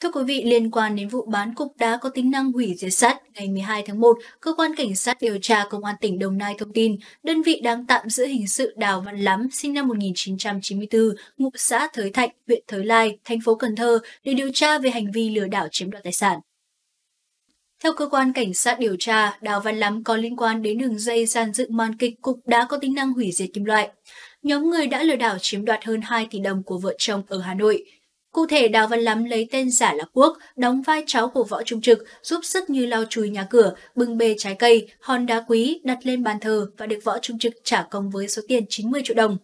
Thưa quý vị, liên quan đến vụ bán cục đá có tính năng hủy diệt sắt, ngày 12 tháng 1, Cơ quan Cảnh sát điều tra Công an tỉnh Đồng Nai thông tin, đơn vị đang tạm giữ hình sự Đào Văn Lắm, sinh năm 1994, ngụ xã Thới Thạnh, huyện Thới Lai, thành phố Cần Thơ để điều tra về hành vi lừa đảo chiếm đoạt tài sản. Theo Cơ quan Cảnh sát điều tra, Đào Văn Lắm có liên quan đến đường dây dàn dựng màn kịch cục đá có tính năng hủy diệt kim loại. Nhóm người đã lừa đảo chiếm đoạt hơn 2 tỷ đồng của vợ chồng ở Hà Nội. Cụ thể, Đào Văn Lắm lấy tên giả là Quốc, đóng vai cháu của Võ Trung Trực, giúp sức như lau chùi nhà cửa, bưng bê trái cây, hòn đá quý đặt lên bàn thờ và được Võ Trung Trực trả công với số tiền 90 triệu đồng.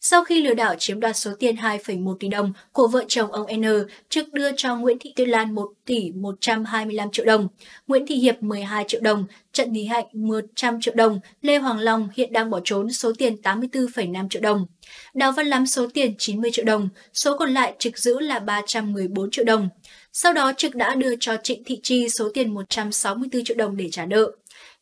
Sau khi lừa đảo chiếm đoạt số tiền 2,1 tỷ đồng của vợ chồng ông N, Trực đưa cho Nguyễn Thị Tuyết Lan 1 tỷ 125 triệu đồng, Nguyễn Thị Hiệp 12 triệu đồng, Trần Nghị Hạnh 100 triệu đồng, Lê Hoàng Long hiện đang bỏ trốn số tiền 84,5 triệu đồng, Đào Văn Lắm số tiền 90 triệu đồng, số còn lại Trực giữ là 314 triệu đồng. Sau đó Trực đã đưa cho Trịnh Thị Chi số tiền 164 triệu đồng để trả nợ.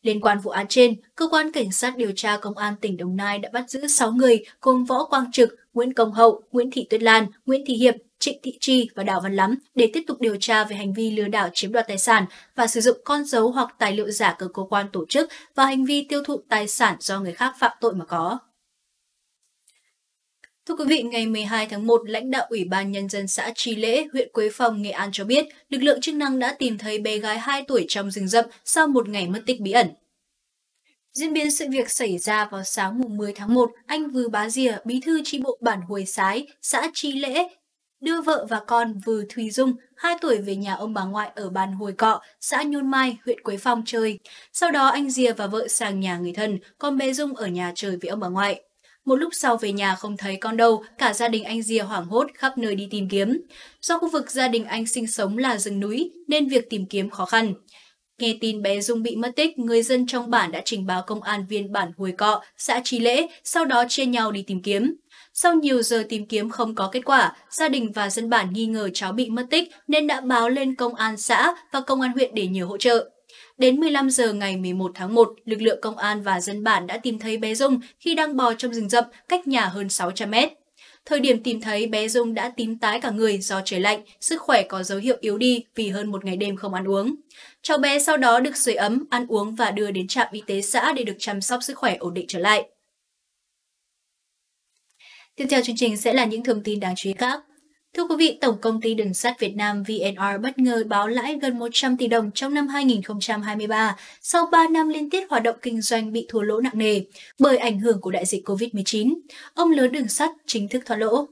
Liên quan vụ án trên, Cơ quan Cảnh sát điều tra Công an tỉnh Đồng Nai đã bắt giữ 6 người gồm Võ Quang Trực, Nguyễn Công Hậu, Nguyễn Thị Tuyết Lan, Nguyễn Thị Hiệp, Trịnh Thị Chi và Đào Văn Lắm để tiếp tục điều tra về hành vi lừa đảo chiếm đoạt tài sản và sử dụng con dấu hoặc tài liệu giả của cơ quan tổ chức và hành vi tiêu thụ tài sản do người khác phạm tội mà có. Thưa quý vị, ngày 12 tháng 1, lãnh đạo Ủy ban Nhân dân xã Tri Lễ, huyện Quế Phong, Nghệ An cho biết lực lượng chức năng đã tìm thấy bé gái 2 tuổi trong rừng rậm sau một ngày mất tích bí ẩn. Diễn biến sự việc xảy ra vào sáng mùng 10 tháng 1, anh Vừ Bá Dìa, bí thư chi bộ bản Huồi Sái, xã Tri Lễ, đưa vợ và con Vừ Thùy Dung, 2 tuổi về nhà ông bà ngoại ở bản Hồi Cọ, xã Nhôn Mai, huyện Quế Phong chơi. Sau đó anh Dìa và vợ sang nhà người thân, còn bé Dung ở nhà chơi với ông bà ngoại. Một lúc sau về nhà không thấy con đâu, cả gia đình anh Dìa hoảng hốt khắp nơi đi tìm kiếm. Do khu vực gia đình anh sinh sống là rừng núi nên việc tìm kiếm khó khăn. Nghe tin bé Dung bị mất tích, người dân trong bản đã trình báo công an viên bản Hồi Cọ, xã Tri Lễ, sau đó chia nhau đi tìm kiếm. Sau nhiều giờ tìm kiếm không có kết quả, gia đình và dân bản nghi ngờ cháu bị mất tích nên đã báo lên công an xã và công an huyện để nhờ hỗ trợ. Đến 15 giờ ngày 11 tháng 1, lực lượng công an và dân bản đã tìm thấy bé Dung khi đang bò trong rừng rậm cách nhà hơn 600 mét. Thời điểm tìm thấy, bé Dung đã tím tái cả người do trời lạnh, sức khỏe có dấu hiệu yếu đi vì hơn một ngày đêm không ăn uống. Cháu bé sau đó được sưởi ấm, ăn uống và đưa đến trạm y tế xã để được chăm sóc sức khỏe ổn định trở lại. Tiếp theo chương trình sẽ là những thông tin đáng chú ý khác. Thưa quý vị, Tổng Công ty Đường sắt Việt Nam VNR bất ngờ báo lãi gần 100 tỷ đồng trong năm 2023 sau 3 năm liên tiếp hoạt động kinh doanh bị thua lỗ nặng nề bởi ảnh hưởng của đại dịch COVID-19. Ông lớn đường sắt chính thức thoát lỗ.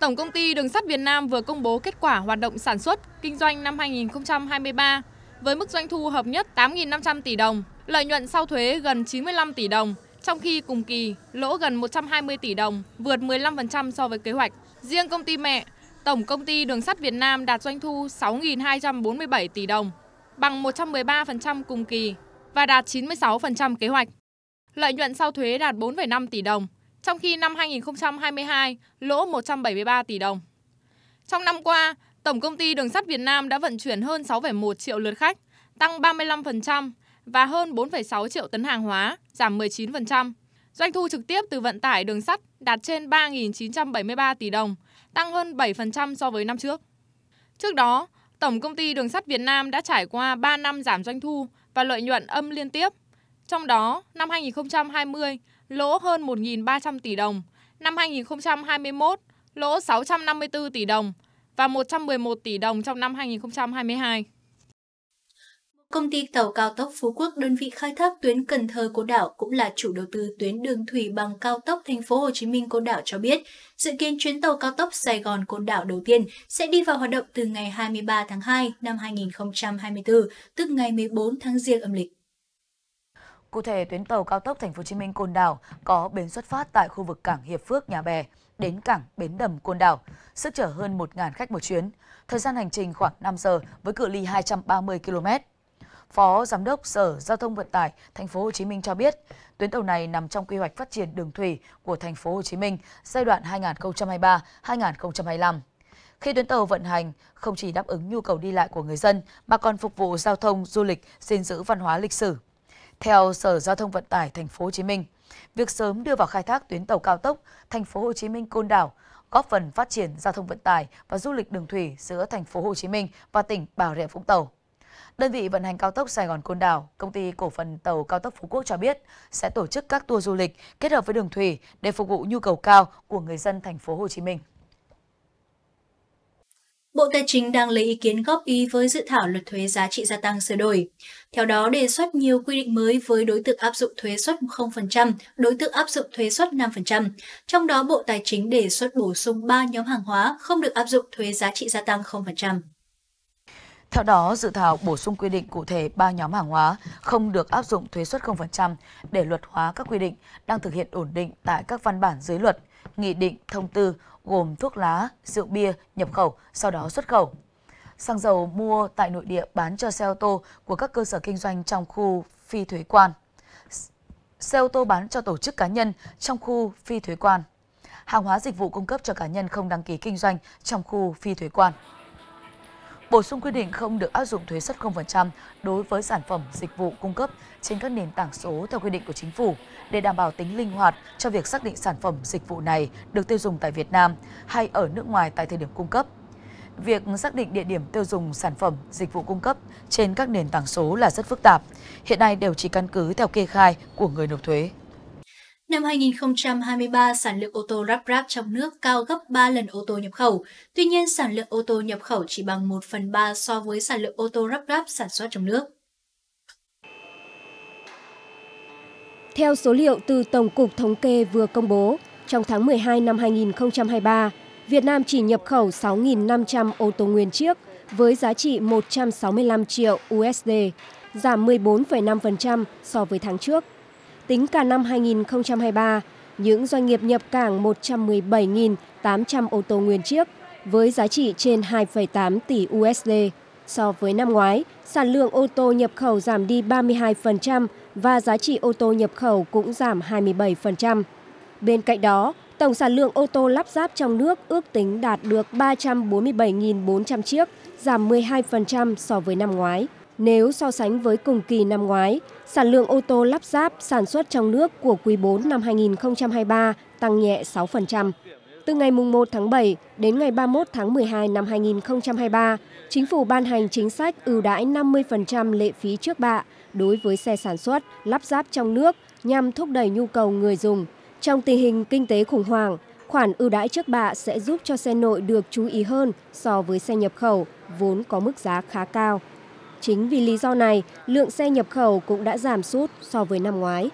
Tổng Công ty Đường sắt Việt Nam vừa công bố kết quả hoạt động sản xuất, kinh doanh năm 2023 với mức doanh thu hợp nhất 8.500 tỷ đồng, lợi nhuận sau thuế gần 95 tỷ đồng. Trong khi cùng kỳ lỗ gần 120 tỷ đồng, vượt 15% so với kế hoạch. Riêng công ty mẹ, Tổng Công ty Đường sắt Việt Nam đạt doanh thu 6.247 tỷ đồng, bằng 113% cùng kỳ và đạt 96% kế hoạch. Lợi nhuận sau thuế đạt 4,5 tỷ đồng, trong khi năm 2022 lỗ 173 tỷ đồng. Trong năm qua, Tổng Công ty Đường sắt Việt Nam đã vận chuyển hơn 6,1 triệu lượt khách, tăng 35%, và hơn 4,6 triệu tấn hàng hóa, giảm 19%. Doanh thu trực tiếp từ vận tải đường sắt đạt trên 3.973 tỷ đồng, tăng hơn 7% so với năm trước. Trước đó, Tổng Công ty Đường sắt Việt Nam đã trải qua 3 năm giảm doanh thu và lợi nhuận âm liên tiếp. Trong đó, năm 2020 lỗ hơn 1.300 tỷ đồng, năm 2021 lỗ 654 tỷ đồng và 111 tỷ đồng trong năm 2022. Công ty tàu cao tốc Phú Quốc, đơn vị khai thác tuyến Cần Thơ Côn Đảo cũng là chủ đầu tư tuyến đường thủy bằng cao tốc Thành phố Hồ Chí Minh Côn Đảo cho biết, dự kiến chuyến tàu cao tốc Sài Gòn Côn Đảo đầu tiên sẽ đi vào hoạt động từ ngày 23 tháng 2 năm 2024, tức ngày 14 tháng Giêng âm lịch. Cụ thể, tuyến tàu cao tốc Thành phố Hồ Chí Minh Côn Đảo có bến xuất phát tại khu vực cảng Hiệp Phước Nhà Bè đến cảng Bến Đầm Côn Đảo, sức chở hơn 1.000 khách một chuyến, thời gian hành trình khoảng 5 giờ với cự ly 230 km. Phó Giám đốc Sở Giao thông Vận tải Thành phố Hồ Chí Minh cho biết, tuyến tàu này nằm trong quy hoạch phát triển đường thủy của Thành phố Hồ Chí Minh giai đoạn 2023-2025. Khi tuyến tàu vận hành, không chỉ đáp ứng nhu cầu đi lại của người dân mà còn phục vụ giao thông, du lịch, gìn giữ văn hóa lịch sử. Theo Sở Giao thông Vận tải Thành phố Hồ Chí Minh, Việc sớm đưa vào khai thác tuyến tàu cao tốc Thành phố Hồ Chí Minh - Côn Đảo góp phần phát triển giao thông vận tải và du lịch đường thủy giữa Thành phố Hồ Chí Minh và tỉnh Bà Rịa Vũng Tàu. Đơn vị vận hành cao tốc Sài Gòn - Côn Đảo, Công ty Cổ phần Tàu Cao tốc Phú Quốc cho biết sẽ tổ chức các tour du lịch kết hợp với đường thủy để phục vụ nhu cầu cao của người dân Thành phố Hồ Chí Minh. Bộ Tài chính đang lấy ý kiến góp ý với dự thảo luật thuế giá trị gia tăng sửa đổi. Theo đó, đề xuất nhiều quy định mới với đối tượng áp dụng thuế suất 0%, đối tượng áp dụng thuế suất 5%. Trong đó, Bộ Tài chính đề xuất bổ sung 3 nhóm hàng hóa không được áp dụng thuế giá trị gia tăng 0%. Theo đó, dự thảo bổ sung quy định cụ thể 3 nhóm hàng hóa không được áp dụng thuế suất 0% để luật hóa các quy định đang thực hiện ổn định tại các văn bản dưới luật, nghị định, thông tư gồm thuốc lá, rượu bia, nhập khẩu, sau đó xuất khẩu. Xăng dầu mua tại nội địa bán cho xe ô tô của các cơ sở kinh doanh trong khu phi thuế quan. Xe ô tô bán cho tổ chức cá nhân trong khu phi thuế quan. Hàng hóa dịch vụ cung cấp cho cá nhân không đăng ký kinh doanh trong khu phi thuế quan. Bổ sung quy định không được áp dụng thuế suất 0% đối với sản phẩm dịch vụ cung cấp trên các nền tảng số theo quy định của chính phủ để đảm bảo tính linh hoạt cho việc xác định sản phẩm dịch vụ này được tiêu dùng tại Việt Nam hay ở nước ngoài tại thời điểm cung cấp. Việc xác định địa điểm tiêu dùng sản phẩm dịch vụ cung cấp trên các nền tảng số là rất phức tạp, hiện nay đều chỉ căn cứ theo kê khai của người nộp thuế. Năm 2023, sản lượng ô tô lắp ráp trong nước cao gấp 3 lần ô tô nhập khẩu. Tuy nhiên, sản lượng ô tô nhập khẩu chỉ bằng 1/3 so với sản lượng ô tô lắp ráp sản xuất trong nước. Theo số liệu từ Tổng cục Thống kê vừa công bố, trong tháng 12 năm 2023, Việt Nam chỉ nhập khẩu 6.500 ô tô nguyên chiếc với giá trị 165 triệu USD, giảm 14,5% so với tháng trước. Tính cả năm 2023, những doanh nghiệp nhập cảng 117.800 ô tô nguyên chiếc với giá trị trên 2,8 tỷ USD. So với năm ngoái, sản lượng ô tô nhập khẩu giảm đi 32% và giá trị ô tô nhập khẩu cũng giảm 27%. Bên cạnh đó, tổng sản lượng ô tô lắp ráp trong nước ước tính đạt được 347.400 chiếc, giảm 12% so với năm ngoái. Nếu so sánh với cùng kỳ năm ngoái, sản lượng ô tô lắp ráp sản xuất trong nước của quý 4 năm 2023 tăng nhẹ 6%. Từ ngày 1 tháng 7 đến ngày 31 tháng 12 năm 2023, Chính phủ ban hành chính sách ưu đãi 50% lệ phí trước bạ đối với xe sản xuất, lắp ráp trong nước nhằm thúc đẩy nhu cầu người dùng. Trong tình hình kinh tế khủng hoảng, khoản ưu đãi trước bạ sẽ giúp cho xe nội được chú ý hơn so với xe nhập khẩu, vốn có mức giá khá cao. Chính vì lý do này, lượng xe nhập khẩu cũng đã giảm sút so với năm ngoái.